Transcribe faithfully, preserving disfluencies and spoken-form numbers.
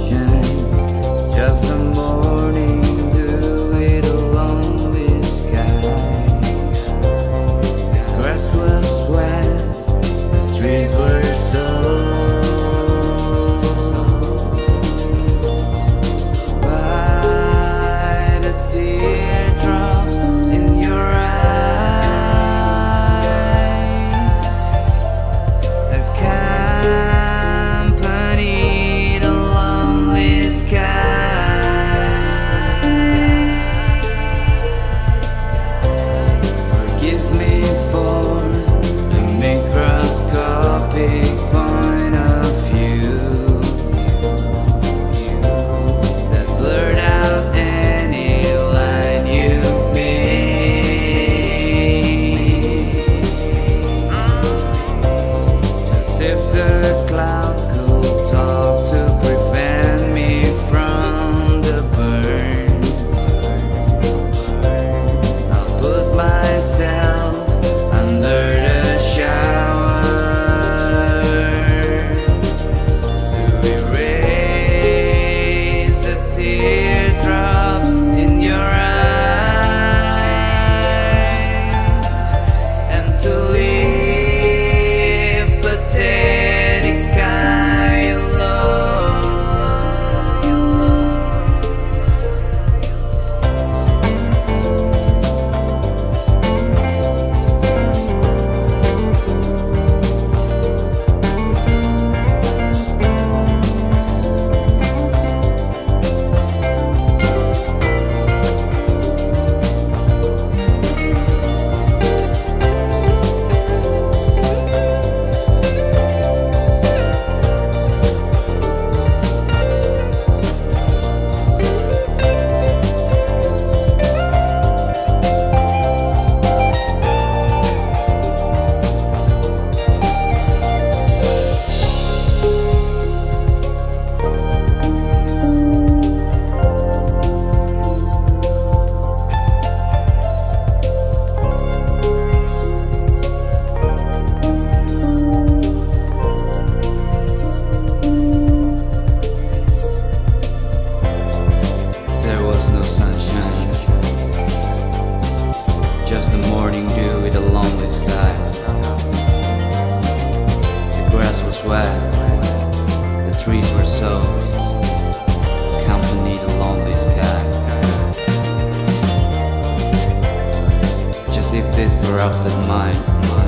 sunshine, just the morning dew with a lonely sky. The grass was wet, the trees were soft. The trees were so accompanied a lonely sky, just if this corrupted mind.